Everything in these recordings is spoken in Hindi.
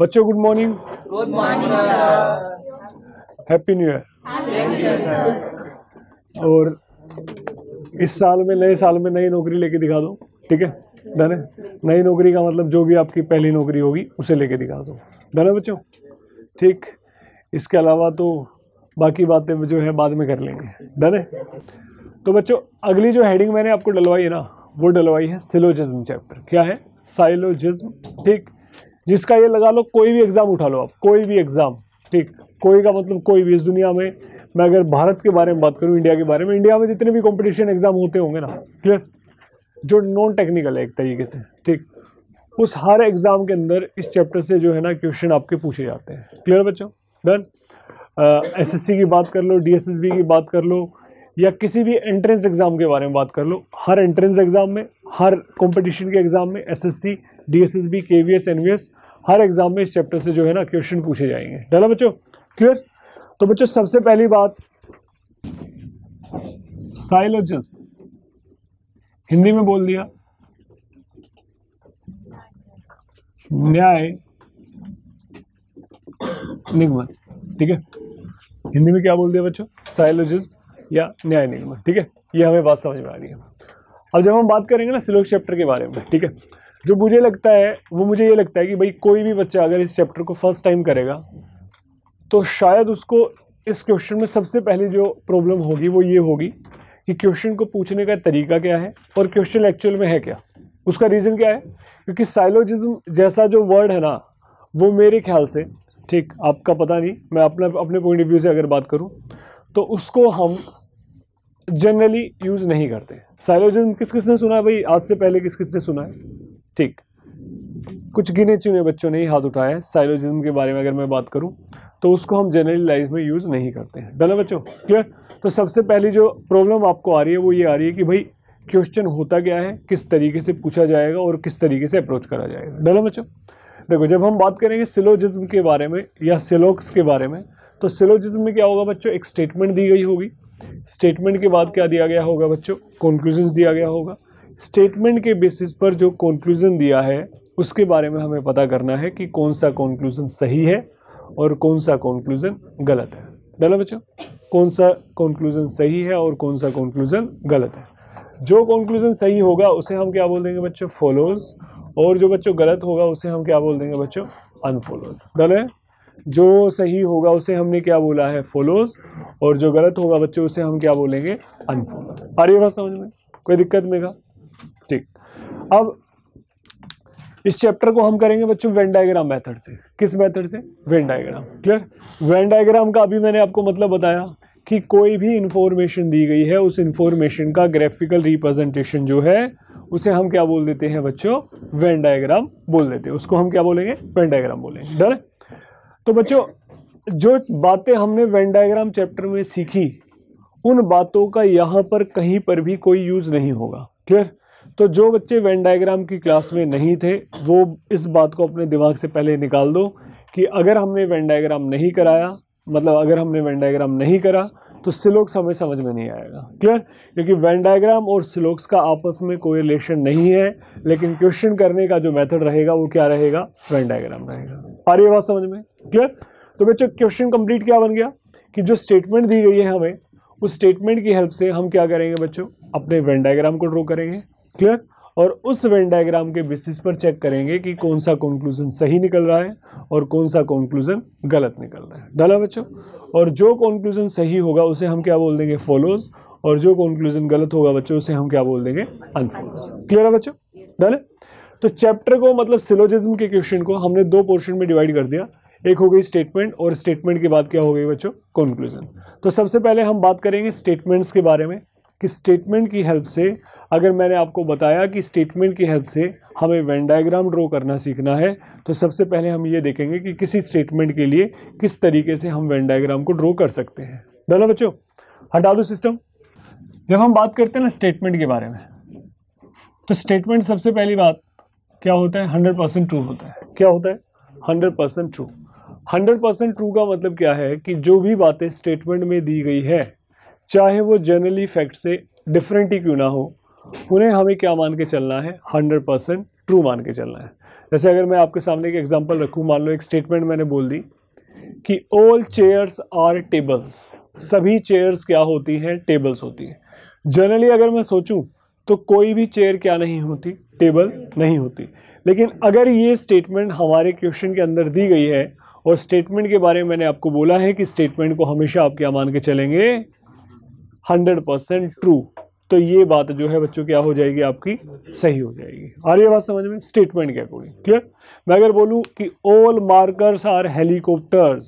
बच्चों good morning. Good morning sir. Happy new year. और इस साल में नए साल में नई नौकरी लेके दिखा दो, ठीक है? डन है? नई नौकरी का मतलब जो भी आपकी पहली नौकरी होगी उसे लेके दिखा दो। डन है बच्चों? ठीक। इसके अलावा तो बाकी बातें जो है बाद में कर लेंगे। डन है? तो बच्चों अगली जो हेडिंग मैंने आपको डलवाई है ना, वो डलवाई है सिलोजिज्म चैप्टर। क्या है? साइलोजिज्म। ठीक, जिसका ये लगा लो कोई भी एग्ज़ाम उठा लो आप, कोई भी एग्ज़ाम, ठीक, कोई का मतलब कोई भी। इस दुनिया में मैं अगर भारत के बारे में बात करूँ, इंडिया के बारे में, इंडिया में जितने भी कॉम्पिटिशन एग्ज़ाम होते होंगे ना, क्लियर, जो नॉन टेक्निकल है एक तरीके से, ठीक, उस हर एग्ज़ाम के अंदर इस चैप्टर से जो है ना क्वेश्चन आपके पूछे जाते हैं। क्लियर बच्चों? डन। एसएससी की बात कर लो, डीएसएसबी की बात कर लो, या किसी भी एंट्रेंस एग्ज़ाम के बारे में बात कर लो, हर एंट्रेंस एग्ज़ाम में, हर कंपटीशन के एग्ज़ाम में, एसएससी, डीएसएसबी, केवीएस, एनवीएस, हर एग्ज़ाम में इस चैप्टर से जो है ना क्वेश्चन पूछे जाएंगे। डला बच्चों? क्लियर? तो बच्चों सबसे पहली बात, साइलोजिज्म, हिंदी में बोल दिया न्याय निगमन, ठीक है? हिंदी में क्या बोल दिया बच्चों? साइलोजिज्म या न्याय निगम, ठीक है? ये हमें बात समझ में आ रही है। अब जब हम बात करेंगे ना सिलोजिज्म चैप्टर के बारे में, ठीक है, जो मुझे लगता है, वो मुझे ये लगता है कि भाई कोई भी बच्चा अगर इस चैप्टर को फर्स्ट टाइम करेगा तो शायद उसको इस क्वेश्चन में सबसे पहले जो प्रॉब्लम होगी वो ये होगी कि क्वेश्चन को पूछने का तरीका क्या है और क्वेश्चन एक्चुअल में है क्या। उसका रीज़न क्या है? क्योंकि साइलोजिज्म जैसा जो वर्ड है ना, वो मेरे ख्याल से, ठीक, आपका पता नहीं, मैं अपने पॉइंट ऑफ व्यू से अगर बात करूँ तो उसको हम जनरली यूज़ नहीं करते। साइलोजिज्म किस किसने सुना है भाई? आज से पहले किस किसने सुना है? ठीक, कुछ गिने चुने बच्चों ने ही हाथ उठाया है। साइलोजिज्म के बारे में अगर मैं बात करूं तो उसको हम जनरली लाइफ में यूज़ नहीं करते हैं। डन है बच्चों? क्लियर? तो सबसे पहली जो प्रॉब्लम आपको आ रही है वो ये आ रही है कि भाई क्वेश्चन होता क्या है, किस तरीके से पूछा जाएगा और किस तरीके से अप्रोच करा जाएगा। डन है बच्चों? देखो जब हम बात करेंगे सिलोजिज्म के बारे में या सिलोक्स के बारे में, तो सिलोजिज्म में क्या होगा बच्चों? एक स्टेटमेंट दी गई होगी, स्टेटमेंट के बाद क्या दिया गया होगा बच्चों? कंक्लूजन दिया गया होगा। स्टेटमेंट के बेसिस पर जो कंक्लूजन दिया है उसके बारे में हमें पता करना है कि कौन सा कंक्लूजन सही है और कौन सा कंक्लूजन गलत है। डला बच्चों? कौन सा कंक्लूजन सही है और कौन सा कंक्लूजन गलत है। जो कंक्लूजन सही होगा उसे हम क्या बोल देंगे बच्चों? फॉलोज। और जो बच्चों गलत होगा उसे हम क्या बोल देंगे बच्चों? अनफॉलोज। डला है? जो सही होगा उसे हमने क्या बोला है? फॉलोज। और जो गलत होगा बच्चों उसे हम क्या बोलेंगे? अनफॉलो। आ रही बात समझ में? कोई दिक्कत नहीं का? ठीक। अब इस चैप्टर को हम करेंगे बच्चों वेन डायग्राम मेथड से। किस मेथड से? Venn diagram. Clear? Venn diagram का अभी मैंने आपको मतलब बताया कि कोई भी इंफॉर्मेशन दी गई है, उस इंफॉर्मेशन का ग्राफिकल रिप्रेजेंटेशन जो है उसे हम क्या बोल देते हैं बच्चों? वेन डायग्राम बोल देते हैं। उसको हम क्या बोलेंगे? वेन डायग्राम बोलेंगे। डन? तो बच्चों जो बातें हमने वेन डायग्राम चैप्टर में सीखी उन बातों का यहाँ पर कहीं पर भी कोई यूज़ नहीं होगा। क्लियर? तो जो बच्चे वेन डायग्राम की क्लास में नहीं थे वो इस बात को अपने दिमाग से पहले निकाल दो कि अगर हमने वेन डायग्राम नहीं कराया, मतलब अगर हमने वेन डायग्राम नहीं करा तो सिलोक्स हमें समझ में नहीं आएगा। क्लियर? क्योंकि वेन डायग्राम और सिलोक्स का आपस में कोई रिलेशन नहीं है, लेकिन क्वेश्चन करने का जो मेथड रहेगा वो क्या रहेगा? वेन डायग्राम रहेगा। आ रही बात समझ में? क्लियर? तो बच्चों क्वेश्चन कंप्लीट क्या बन गया कि जो स्टेटमेंट दी गई है हमें, उस स्टेटमेंट की हेल्प से हम क्या करेंगे बच्चों? अपने वेन डायग्राम को ड्रॉ करेंगे। क्लियर? और उस वेन डायग्राम के बेसिस पर चेक करेंगे कि कौन सा कंक्लूजन सही निकल रहा है और कौन सा कंक्लूजन गलत निकल रहा है। डाला बच्चों? और जो कंक्लूजन सही होगा उसे हम क्या बोल देंगे? फॉलोज। और जो कंक्लूजन गलत होगा बच्चों उसे हम क्या बोल देंगे? अनफॉलोज। क्लियर है बच्चों? डाले? तो चैप्टर को, मतलब सिलोजिज्म के क्वेश्चन को हमने दो पोर्शन में डिवाइड कर दिया। एक हो गई स्टेटमेंट, और स्टेटमेंट के बाद क्या हो गई बच्चों? कंक्लूजन। तो सबसे पहले हम बात करेंगे स्टेटमेंट्स के बारे में कि स्टेटमेंट की हेल्प से, अगर मैंने आपको बताया कि स्टेटमेंट की हेल्प से हमें वेन डायग्राम ड्रॉ करना सीखना है, तो सबसे पहले हम ये देखेंगे कि किसी स्टेटमेंट के लिए किस तरीके से हम वेन डायग्राम को ड्रॉ कर सकते हैं। डन है बच्चों? हटा दो सिस्टम। जब हम बात करते हैं ना स्टेटमेंट के बारे में, तो स्टेटमेंट सबसे पहली बात क्या होता है? 100% ट्रू होता है। क्या होता है? 100% ट्रू। 100% ट्रू का मतलब क्या है कि जो भी बातें स्टेटमेंट में दी गई है, चाहे वो जनरली फैक्ट से डिफरेंट ही क्यों ना हो, उन्हें हमें क्या मान के चलना है? 100% ट्रू मान के चलना है। जैसे अगर मैं आपके सामने एक एग्जांपल रखूं, मान लो एक स्टेटमेंट मैंने बोल दी कि ऑल चेयर्स आर टेबल्स, सभी चेयर्स क्या होती हैं, टेबल्स होती हैं। जनरली अगर मैं सोचूं तो कोई भी चेयर क्या नहीं होती, टेबल नहीं होती। लेकिन अगर ये स्टेटमेंट हमारे क्वेश्चन के अंदर दी गई है और स्टेटमेंट के बारे में मैंने आपको बोला है कि स्टेटमेंट को हमेशा आप क्या मान के चलेंगे, 100% ट्रू, तो ये बात जो है बच्चों क्या हो जाएगी, आपकी सही हो जाएगी। आ रही है बात समझ में, स्टेटमेंट के अकॉर्डिंग, क्लियर। मैं अगर बोलूँ कि ऑल मार्कर्स आर हेलीकॉप्टर्स,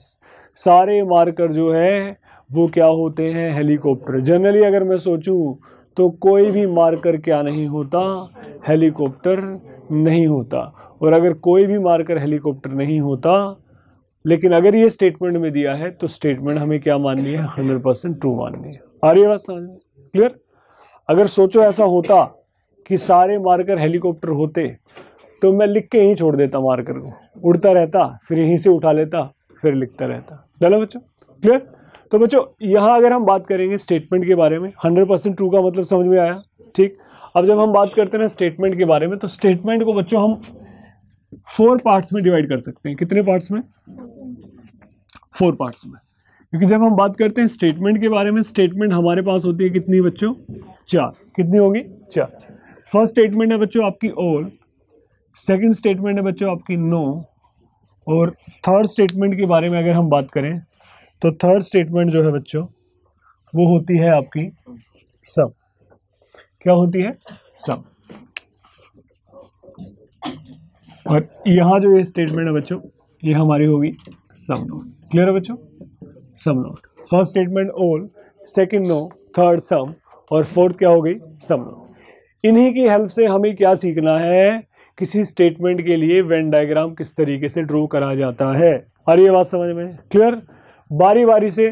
सारे मार्कर जो है वो क्या होते हैं, हेलीकॉप्टर। जनरली अगर मैं सोचूँ तो कोई भी मार्कर क्या नहीं होता, हेलीकॉप्टर नहीं होता। और अगर कोई भी मार्कर हेलीकॉप्टर नहीं होता, लेकिन अगर ये स्टेटमेंट में दिया है तो स्टेटमेंट हमें क्या माननी है, 100% ट्रू माननी है। आ रही है बात समझ में, क्लियर। अगर सोचो ऐसा होता कि सारे मार्कर हेलीकॉप्टर होते तो मैं लिख के यहीं छोड़ देता, मार्कर को उड़ता रहता, फिर यहीं से उठा लेता, फिर लिखता रहता। चलो बच्चों, क्लियर। तो बच्चों यहाँ अगर हम बात करेंगे स्टेटमेंट के बारे में, 100% ट्रू का मतलब समझ में आया, ठीक। अब जब हम बात करते हैं ना स्टेटमेंट के बारे में, तो स्टेटमेंट को बच्चों हम 4 पार्ट्स में डिवाइड कर सकते हैं। कितने पार्ट्स में, 4 पार्ट्स में, क्योंकि जब हम बात करते हैं स्टेटमेंट के बारे में, स्टेटमेंट हमारे पास होती है कितनी बच्चों, 4। कितनी होगी, 4। फर्स्ट स्टेटमेंट है बच्चों आपकी ऑल, सेकंड स्टेटमेंट है बच्चों आपकी नो, और थर्ड स्टेटमेंट के बारे में अगर हम बात करें तो थर्ड स्टेटमेंट जो है बच्चों वो होती है आपकी सम। क्या होती है, सम। और यहाँ जो ये स्टेटमेंट है बच्चों ये हमारी होगी सम नोट। क्लियर है बच्चों, some note. First statement all, second no, third some और फोर्थ क्या हो गई, सम नोट। इन्हीं की हेल्प से हमें क्या सीखना है, किसी स्टेटमेंट के लिए वेन डायग्राम किस तरीके से ड्रॉ करा जाता है। और ये बात समझ में, क्लियर। बारी बारी से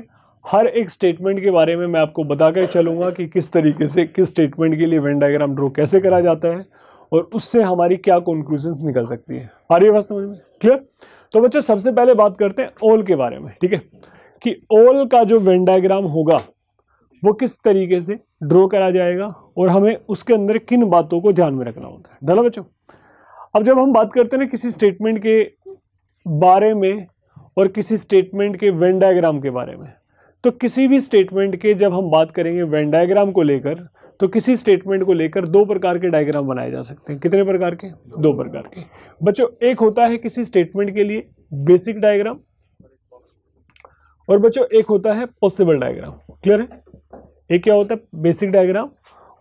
हर एक स्टेटमेंट के बारे में मैं आपको बता कर चलूँगा कि किस तरीके से किस स्टेटमेंट के लिए वेन डायग्राम ड्रॉ कैसे करा जाता है और उससे हमारी क्या कंक्लूजन्स निकल सकती है। आ रही बात समझ में, क्लियर। तो बच्चों सबसे पहले बात करते हैं ऑल के बारे में, ठीक है, कि ऑल का जो वेन डायग्राम होगा वो किस तरीके से ड्रॉ करा जाएगा और हमें उसके अंदर किन बातों को ध्यान में रखना होता है। चलो बच्चों, अब जब हम बात करते हैं ना किसी स्टेटमेंट के बारे में और किसी स्टेटमेंट के वेन डायग्राम के बारे में, तो किसी भी स्टेटमेंट के जब हम बात करेंगे वेन डायग्राम को लेकर, तो किसी स्टेटमेंट को लेकर 2 प्रकार के डायग्राम बनाए जा सकते हैं। कितने प्रकार के, 2 प्रकार के बच्चों। एक होता है किसी स्टेटमेंट के लिए बेसिक डायग्राम और बच्चों एक होता है पॉसिबल डायग्राम। क्लियर है, एक क्या होता है बेसिक डायग्राम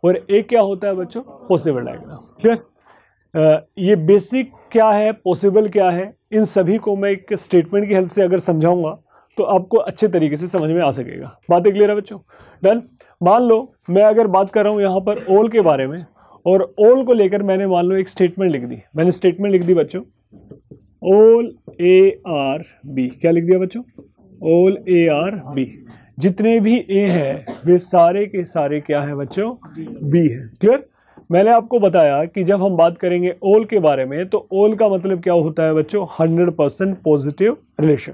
और एक क्या होता है बच्चों पॉसिबल डायग्राम। क्लियर, ये बेसिक क्या है, पॉसिबल क्या है, इन सभी को मैं एक स्टेटमेंट की हेल्प से अगर समझाऊंगा तो आपको अच्छे तरीके से समझ में आ सकेगा। बातें क्लियर है बच्चों, डन। मान लो मैं अगर बात कर रहा हूँ यहाँ पर ऑल के बारे में और ऑल को लेकर मैंने मान लो एक स्टेटमेंट लिख दी, मैंने स्टेटमेंट लिख दी बच्चों ऑल ए आर बी। क्या लिख दिया बच्चों, ऑल ए आर बी। जितने भी ए हैं वे सारे के सारे क्या है बच्चों, बी है। क्लियर, मैंने आपको बताया कि जब हम बात करेंगे ऑल के बारे में तो ऑल का मतलब क्या होता है बच्चों, 100% पॉजिटिव रिलेशन।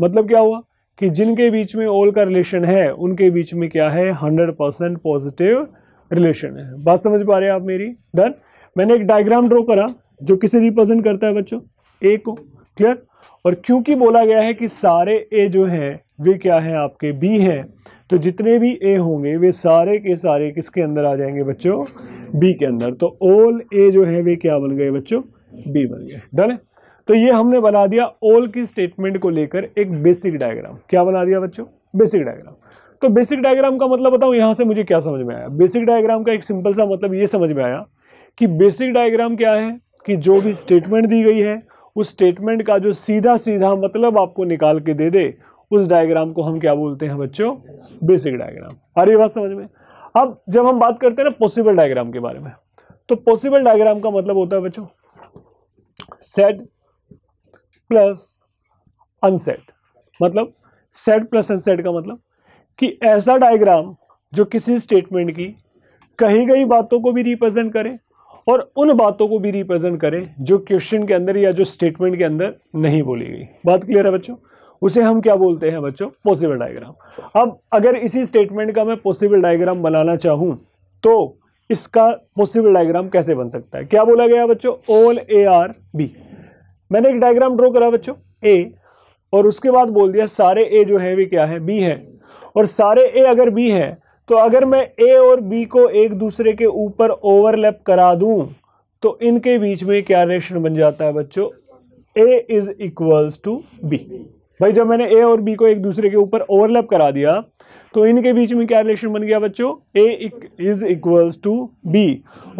मतलब क्या हुआ कि जिनके बीच में ऑल का रिलेशन है उनके बीच में क्या है, 100% पॉजिटिव रिलेशन है। बात समझ पा रहे हैं आप मेरी, डन। मैंने एक डायग्राम ड्रॉ करा जो किसे रिप्रेजेंट करता है बच्चों, ए को। क्लियर, और क्योंकि बोला गया है कि सारे ए जो हैं वे क्या हैं, आपके बी हैं, तो जितने भी ए होंगे वे सारे के सारे किसके अंदर आ जाएंगे बच्चों, बी के अंदर। तो ऑल ए जो है वे क्या बन गए बच्चों, बी बन गए। डन है, तो ये हमने बना दिया ऑल की स्टेटमेंट को लेकर एक बेसिक डायग्राम। क्या बना दिया बच्चों, बेसिक डायग्राम। तो बेसिक डायग्राम का मतलब बताऊँ यहाँ से मुझे क्या समझ में आया। बेसिक डायग्राम का एक सिंपल सा मतलब ये समझ में आया कि बेसिक डायग्राम क्या है कि जो भी स्टेटमेंट दी गई है उस स्टेटमेंट का जो सीधा सीधा मतलब आपको निकाल के दे दे, उस डायग्राम को हम क्या बोलते हैं बच्चों, बेसिक डायग्राम। अरे बात समझ में। अब जब हम बात करते हैं ना पॉसिबल डायग्राम के बारे में, तो पॉसिबल डायग्राम का मतलब होता है बच्चों सेट प्लस अनसेट। मतलब सेट प्लस अनसेट का मतलब कि ऐसा डायग्राम जो किसी स्टेटमेंट की कही गई बातों को भी रिप्रेजेंट करे और उन बातों को भी रिप्रेजेंट करे जो क्वेश्चन के अंदर या जो स्टेटमेंट के अंदर नहीं बोली गई। बात क्लियर है बच्चों, उसे हम क्या बोलते हैं बच्चों, पॉसिबल डायग्राम। अब अगर इसी स्टेटमेंट का मैं पॉसिबल डायग्राम बनाना चाहूँ तो इसका पॉसिबल डायग्राम कैसे बन सकता है। क्या बोला गया बच्चों, ऑल ए आर बी। मैंने एक डायग्राम ड्रॉ करा बच्चों ए, और उसके बाद बोल दिया सारे ए जो है वे क्या है, बी है, और सारे ए अगर बी है तो अगर मैं ए और बी को एक दूसरे के ऊपर ओवरलैप करा दूं तो इनके बीच में क्या रिलेशन बन जाता है बच्चों, A is equals to B. भाई जब मैंने ए और बी को एक दूसरे के ऊपर ओवरलैप करा दिया तो इनके बीच में क्या रिलेशन बन गया बच्चों, A is equals to B.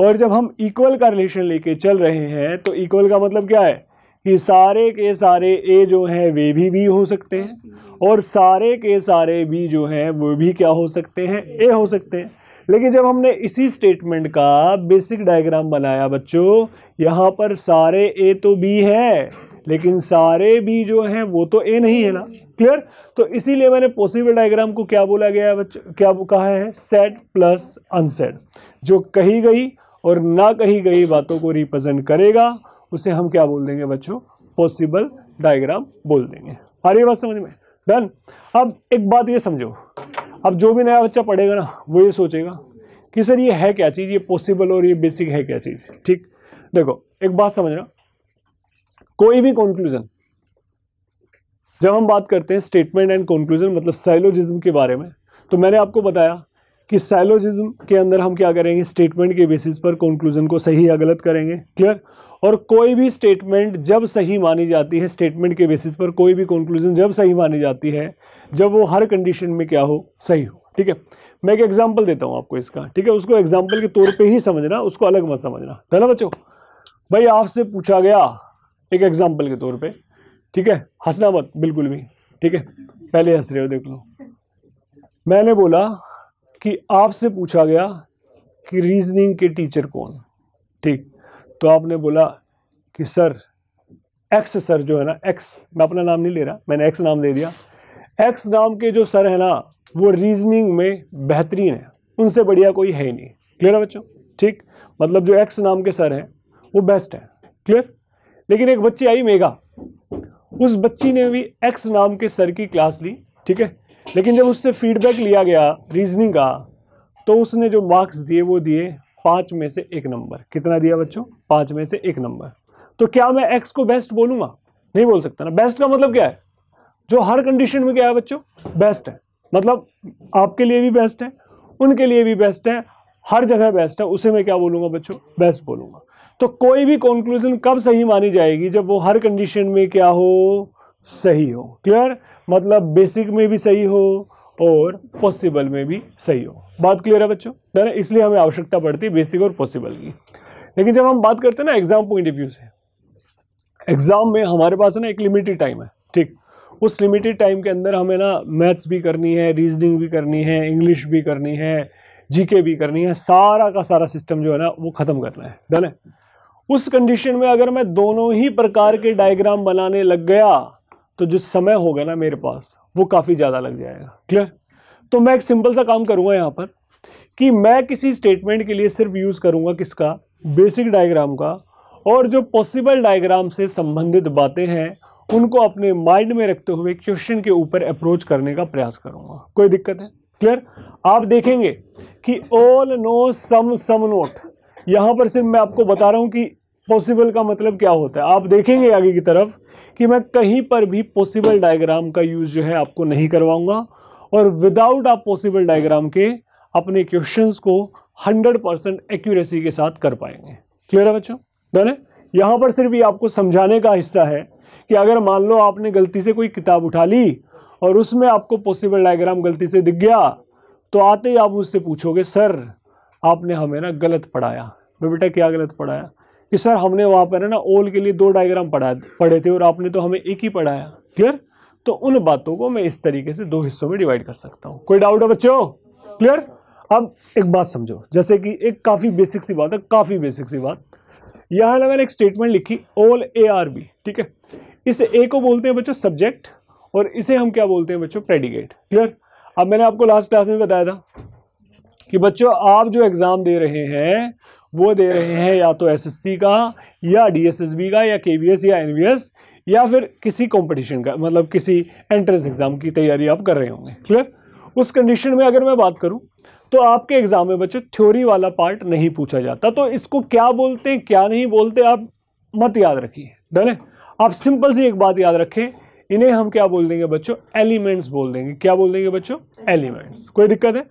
और जब हम इक्वल का रिलेशन लेके चल रहे हैं तो इक्वल का मतलब क्या है कि सारे के सारे ए जो हैं वे भी बी हो सकते हैं और सारे के सारे बी जो हैं वो भी क्या हो सकते हैं, ए हो सकते हैं। लेकिन जब हमने इसी स्टेटमेंट का बेसिक डायग्राम बनाया बच्चों, यहाँ पर सारे ए तो बी है लेकिन सारे बी जो हैं वो तो ए नहीं है ना, क्लियर। तो इसीलिए मैंने पॉसिबल डायग्राम को क्या बोला गया है बच्चों, क्या कहा है, सेट प्लस अनसेट। जो कही गई और ना कही गई बातों को रिप्रेजेंट करेगा उसे हम क्या बोल देंगे बच्चों, पॉसिबल डायग्राम बोल देंगे। आ रही बात समझ में, डन। अब एक बात ये समझो, अब जो भी नया बच्चा पढ़ेगा ना वो ये सोचेगा कि सर ये है क्या चीज़, ये पॉसिबल और ये बेसिक है क्या चीज़। ठीक, देखो एक बात समझना, कोई भी कंक्लूजन, जब हम बात करते हैं स्टेटमेंट एंड कंक्लूजन मतलब साइलोजिज्म के बारे में, तो मैंने आपको बताया कि साइलोजिज्म के अंदर हम क्या करेंगे, स्टेटमेंट के बेसिस पर कंक्लूजन को सही या गलत करेंगे, क्लियर। और कोई भी स्टेटमेंट जब सही मानी जाती है, स्टेटमेंट के बेसिस पर कोई भी कंक्लूजन जब सही मानी जाती है जब वो हर कंडीशन में क्या हो, सही हो। ठीक है, मैं एक एग्जाम्पल देता हूँ आपको इसका, ठीक है, उसको एग्जाम्पल के तौर पर ही समझना, उसको अलग मत समझना, है ना बच्चों। भाई आपसे पूछा गया एक एग्जाम्पल के तौर पे, ठीक है, हंसना मत बिल्कुल भी, ठीक है, पहले हंस रहे हो देख लो। मैंने बोला कि आपसे पूछा गया कि रीजनिंग के टीचर कौन, ठीक, तो आपने बोला कि सर एक्स सर जो है ना, एक्स, मैं अपना नाम नहीं ले रहा, मैंने एक्स नाम दे दिया, एक्स नाम के जो सर है ना वो रीजनिंग में बेहतरीन है, उनसे बढ़िया कोई है ही नहीं, क्लियर है बच्चों। ठीक, मतलब जो एक्स नाम के सर हैं वो बेस्ट है, क्लियर। लेकिन एक बच्ची आई मेगा, उस बच्ची ने भी एक्स नाम के सर की क्लास ली, ठीक है, लेकिन जब उससे फीडबैक लिया गया रीजनिंग का तो उसने जो मार्क्स दिए वो दिए 5 में से 1 नंबर। कितना दिया बच्चों, 5 में से 1 नंबर। तो क्या मैं एक्स को बेस्ट बोलूँगा, नहीं बोल सकता ना। बेस्ट का मतलब क्या है, जो हर कंडीशन में क्या है बच्चों, बेस्ट है, मतलब आपके लिए भी बेस्ट है, उनके लिए भी बेस्ट है, हर जगह बेस्ट है, उसे मैं क्या बोलूँगा बच्चों, बेस्ट बोलूँगा। तो कोई भी कंक्लूजन कब सही मानी जाएगी, जब वो हर कंडीशन में क्या हो, सही हो, क्लियर। मतलब बेसिक में भी सही हो और पॉसिबल में भी सही हो। बात क्लियर है बच्चों, है ना, इसलिए हमें आवश्यकता पड़ती है बेसिक और पॉसिबल की। लेकिन जब हम बात करते हैं ना एग्जाम पॉइंट ऑफ व्यू से, एग्जाम में हमारे पास ना एक लिमिटेड टाइम है, ठीक, उस लिमिटेड टाइम के अंदर हमें ना मैथ्स भी करनी है, रीजनिंग भी करनी है, इंग्लिश भी करनी है, जीके भी करनी है, सारा का सारा सिस्टम जो है ना वो ख़त्म करना है, डन है। उस कंडीशन में अगर मैं दोनों ही प्रकार के डायग्राम बनाने लग गया तो जो समय होगा ना मेरे पास वो काफ़ी ज़्यादा लग जाएगा, क्लियर। तो मैं एक सिंपल सा काम करूँगा यहाँ पर कि मैं किसी स्टेटमेंट के लिए सिर्फ यूज़ करूँगा किसका, बेसिक डायग्राम का, और जो पॉसिबल डायग्राम से संबंधित बातें हैं उनको अपने माइंड में रखते हुए क्वेश्चन के ऊपर अप्रोच करने का प्रयास करूँगा। कोई दिक्कत है, क्लियर। आप देखेंगे कि ऑल नो सम नोट, यहाँ पर सिर्फ मैं आपको बता रहा हूँ कि पॉसिबल का मतलब क्या होता है। आप देखेंगे आगे की तरफ कि मैं कहीं पर भी पॉसिबल डायग्राम का यूज़ जो है आपको नहीं करवाऊंगा, और विदाउट आप पॉसिबल डायग्राम के अपने क्वेश्चंस को 100% एक्यूरेसी के साथ कर पाएंगे, क्लियर है बच्चों, डन है। यहाँ पर सिर्फ ये आपको समझाने का हिस्सा है कि अगर मान लो आपने गलती से कोई किताब उठा ली और उसमें आपको पॉसिबल डायग्राम गलती से दिख गया तो आते ही आप मुझसे पूछोगे सर आपने हमें ना गलत पढ़ाया। मैं बेटा क्या गलत पढ़ाया, कि सर हमने वहाँ पर है ना ऑल के लिए 2 डायग्राम पढ़े थे और आपने तो हमें एक ही पढ़ाया, क्लियर। तो उन बातों को मैं इस तरीके से 2 हिस्सों में डिवाइड कर सकता हूँ। कोई डाउट है बच्चों, क्लियर। अब एक बात समझो, जैसे कि एक काफ़ी बेसिक सी बात है, काफ़ी बेसिक सी बात, यहाँ ना मैंने एक स्टेटमेंट लिखी ऑल ए आर बी, ठीक है। इस ए को बोलते हैं बच्चों सब्जेक्ट और इसे हम क्या बोलते हैं बच्चों, प्रेडिकेट, क्लियर। अब मैंने आपको लास्ट क्लास में बताया था कि बच्चों आप जो एग्ज़ाम दे रहे हैं वो दे रहे हैं या तो एसएससी का या डीएसएसबी का या केवीएस या एनवीएस या फिर किसी कंपटीशन का, मतलब किसी एंट्रेंस एग्ज़ाम की तैयारी आप कर रहे होंगे, क्लियर। उस कंडीशन में अगर मैं बात करूं तो आपके एग्ज़ाम में बच्चों थ्योरी वाला पार्ट नहीं पूछा जाता, तो इसको क्या बोलते हैं क्या नहीं बोलते आप मत याद रखिए, डन है। आप सिंपल सी एक बात याद रखें, इन्हें हम क्या बोल देंगे बच्चों, एलिमेंट्स बोल देंगे। क्या बोल देंगे बच्चों, एलिमेंट्स। कोई दिक्कत है?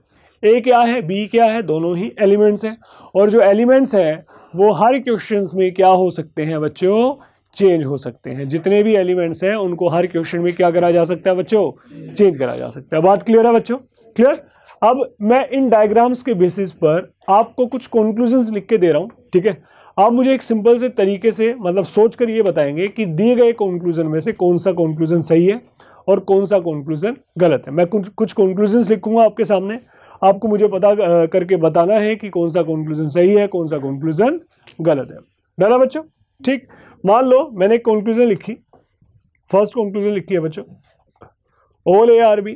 ए क्या है, बी क्या है, दोनों ही एलिमेंट्स हैं। और जो एलिमेंट्स हैं वो हर क्वेश्चन में क्या हो सकते हैं बच्चों, चेंज हो सकते हैं। जितने भी एलिमेंट्स हैं उनको हर क्वेश्चन में क्या करा जा सकता है बच्चों, चेंज करा जा सकता है। बात क्लियर है बच्चों? क्लियर। अब मैं इन डायग्राम्स के बेसिस पर आपको कुछ कंक्लूजन्स लिख के दे रहा हूँ, ठीक है। आप मुझे एक सिंपल से तरीके से मतलब सोच कर ये बताएंगे कि दिए गए कंक्लूजन में से कौन सा कंक्लूजन सही है और कौन सा कंक्लूजन गलत है। मैं कुछ कंक्लूजन्स लिखूंगा आपके सामने, आपको मुझे पता करके बताना है कि कौन सा कंक्लूजन सही है, कौन सा कंक्लूजन गलत है। डरा बच्चों? ठीक। मान लो मैंने एक कंक्लूजन लिखी, फर्स्ट कंक्लूजन लिखी है बच्चों all A are B,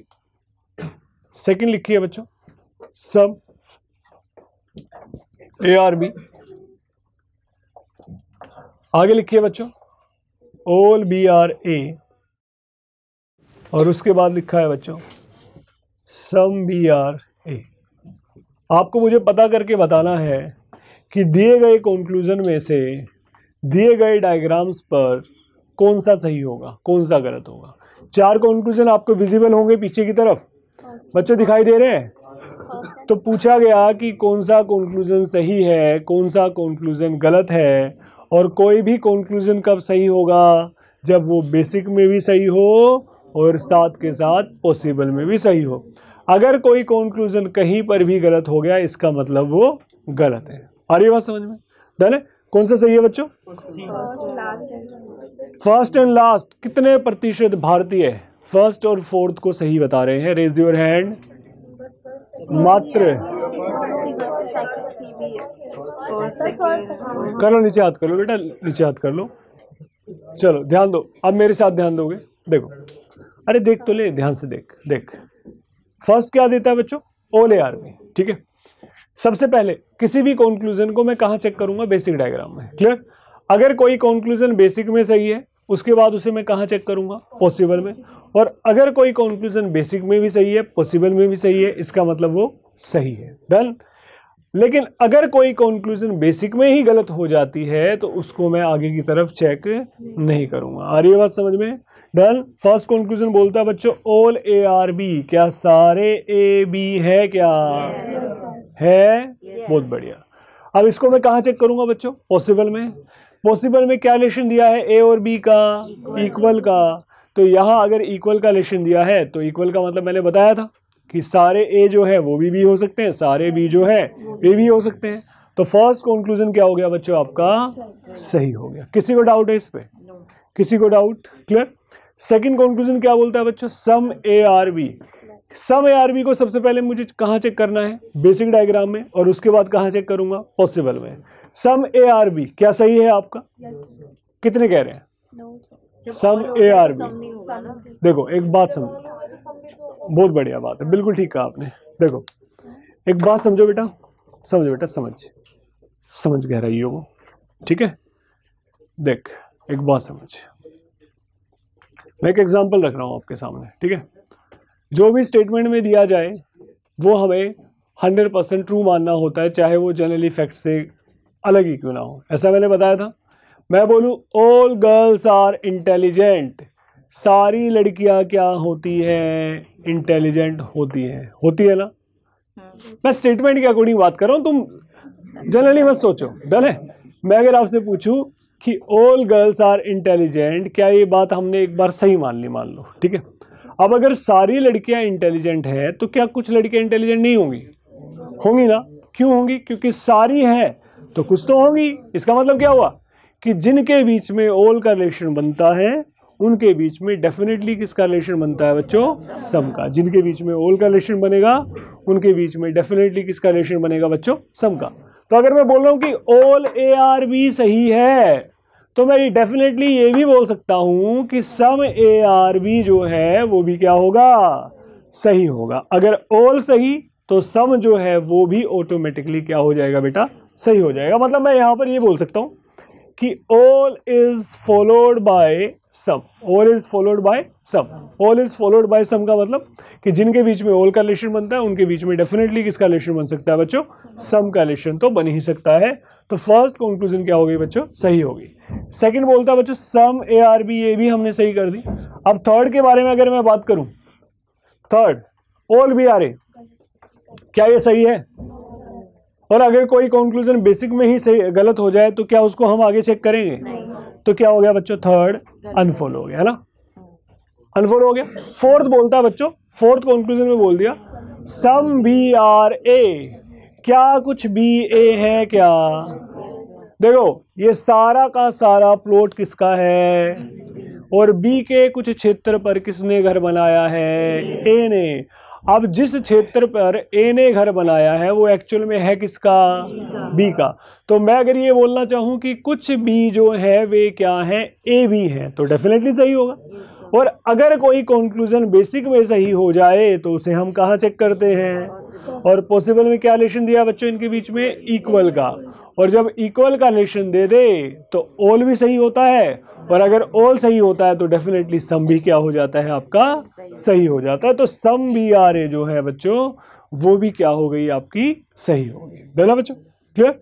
second लिखी है बच्चों सब ए आर बी, आगे लिखी है बच्चों ऑल बी आर ए, और उसके बाद लिखा है बच्चों सम बी आर ए। आपको मुझे पता करके बताना है कि दिए गए कंक्लूजन में से दिए गए डायग्राम्स पर कौन सा सही होगा, कौन सा गलत होगा। चार कंक्लूजन आपको विजिबल होंगे पीछे की तरफ, बच्चों दिखाई दे रहे हैं। तो पूछा गया कि कौन सा कंक्लूजन सही है, कौन सा कंक्लूजन गलत है, और कोई भी कंक्लूजन कब सही होगा, जब वो बेसिक में भी सही हो और साथ के साथ पॉसिबल में भी सही हो। अगर कोई कंक्लूजन कहीं पर भी गलत हो गया, इसका मतलब वो गलत है। आ रही बात समझ में? डन है? कौन सा सही है बच्चों? First and last. कितने प्रतिशत भारतीय फर्स्ट और फोर्थ को सही बता रहे हैं? Raise your hand. मात्र करो, नीचे हाथ कर लो बेटा, नीचे हाथ कर लो। चलो ध्यान दो, अब मेरे साथ ध्यान दोगे। देखो, अरे देख तो ले, ध्यान से देख। देख फर्स्ट क्या देता है बच्चों, ऑल ए आर बी, ठीक है। सबसे पहले किसी भी कंक्लूजन को मैं कहाँ चेक करूंगा, बेसिक डायग्राम में। क्लियर? अगर कोई कंक्लूजन बेसिक में सही है, उसके बाद उसे मैं कहाँ चेक करूंगा, पॉसिबल में। और अगर कोई कंक्लूजन बेसिक में भी सही है, पॉसिबल में भी सही है, इसका मतलब वो सही है। डन। लेकिन अगर कोई कंक्लूजन बेसिक में ही गलत हो जाती है तो उसको मैं आगे की तरफ चेक नहीं करूंगा। आ रही बात समझ में? डन। फर्स्ट कंक्लूजन बोलता है बच्चों ऑल ए आर बी। क्या सारे ए बी है? क्या है? बहुत बढ़िया। अब इसको मैं कहाँ चेक करूंगा बच्चों, पॉसिबल में। पॉसिबल में क्या रिलेशन दिया है, ए और बी का इक्वल का। तो यहाँ अगर इक्वल का रिलेशन दिया है तो इक्वल का मतलब मैंने बताया था कि सारे ए जो है वो भी हो सकते हैं, सारे बी जो है ए भी हो सकते हैं। तो फर्स्ट कंक्लूजन क्या हो गया बच्चों, आपका सही हो गया। किसी को डाउट है इस पे? किसी को डाउट? क्लियर। सेकंड कंक्लूजन क्या बोलता है बच्चों, some A are B. Some A are B को सबसे पहले मुझे कहाँ चेक करना है, बेसिक डायग्राम में, और उसके बाद कहाँ चेक करूंगा, पॉसिबल में। सम ए आर बी क्या सही है आपका? कितने कह रहे हैं? Some A are B. देखो एक बात समझो, बहुत बढ़िया बात है, बिल्कुल ठीक कहा आपने। देखो एक बात समझो बेटा, समझो बेटा, समझ गहराई हो, ठीक है। देख एक बात समझ, मैं एक एग्जांपल रख रहा हूँ आपके सामने, ठीक है। जो भी स्टेटमेंट में दिया जाए वो हमें 100% ट्रू मानना होता है, चाहे वो जनरली फैक्ट से अलग ही क्यों ना हो। ऐसा मैंने बताया था। मैं बोलूँ ऑल गर्ल्स आर इंटेलिजेंट, सारी लड़कियां क्या होती हैं, इंटेलिजेंट होती हैं। होती है ना? मैं स्टेटमेंट के अकॉर्डिंग बात कर रहा हूँ, तुम जनरली मत सोचो। डन है? मैं अगर आपसे पूछूं कि ऑल गर्ल्स आर इंटेलिजेंट, क्या ये बात हमने एक बार सही मान ली, मान लो, ठीक है। अब अगर सारी लड़कियां इंटेलिजेंट है तो क्या कुछ लड़कियां इंटेलिजेंट नहीं होंगी? होंगी ना? क्यों होंगी? क्योंकि सारी है तो कुछ तो होंगी। इसका मतलब क्या हुआ कि जिनके बीच में ऑल का रिलेशन बनता है उनके बीच में डेफिनेटली किसका रिलेशन बनता है बच्चों, सम का। जिनके बीच में ऑल का रिलेशन बनेगा उनके बीच में डेफिनेटली किसका रिलेशन बनेगा बच्चों, सम का। तो अगर मैं बोल रहा हूँ कि ऑल ए आर बी सही है तो मैं डेफिनेटली ये भी बोल सकता हूँ कि सम ए आर बी जो है वो भी क्या होगा, सही होगा। अगर ऑल सही तो सम जो है वो भी ऑटोमेटिकली क्या हो जाएगा बेटा, सही हो जाएगा। मतलब मैं यहाँ पर ये बोल सकता हूँ कि all is followed by some. All is followed by some. All is followed by some का मतलब कि जिनके बीच में ऑल का रिलेशन बनता है उनके बीच में डेफिनेटली किसका रिलेशन बन सकता है बच्चों, सम का रिलेशन तो बन ही सकता है। तो फर्स्ट कंक्लूजन क्या होगी बच्चों, सही होगी। सेकंड बोलता है बच्चों सम ए आर बी, ये भी हमने सही कर दी। अब थर्ड के बारे में अगर मैं बात करूं, third all B are A, क्या ये सही है? और अगर कोई कंक्लूजन बेसिक में ही सही गलत हो जाए तो क्या उसको हम आगे चेक करेंगे? तो क्या हो गया बच्चों, थर्ड अनफॉल हो गया, है ना, अनफॉल हो गया। फोर्थ बोलता है बच्चों, फोर्थ कंक्लूजन में बोल दिया सम बी आर ए, क्या कुछ बी ए है क्या? देखो ये सारा का सारा प्लॉट किसका है, और बी के कुछ क्षेत्र पर किसने घर बनाया है? ए ने। अब जिस क्षेत्र पर ए ने घर बनाया है वो एक्चुअल में है किसका? बी का। तो मैं अगर ये बोलना चाहूँ कि कुछ बी जो है वे क्या है, ए बी है, तो डेफिनेटली सही होगा। और अगर कोई कंक्लूजन बेसिक में सही हो जाए तो उसे हम कहाँ चेक करते हैं? और पॉसिबल में क्या रिलेशन दिया बच्चों इनके बीच में? इक्वल का। और जब इक्वल का रिलेशन दे दे तो ऑल भी सही होता है, और अगर ऑल सही होता है तो डेफिनेटली सम भी क्या हो जाता है आपका, सही हो जाता है। तो सम बी आर ए जो है बच्चों वो भी क्या हो गई आपकी, सही हो गई। बोला बच्चों क्लियर?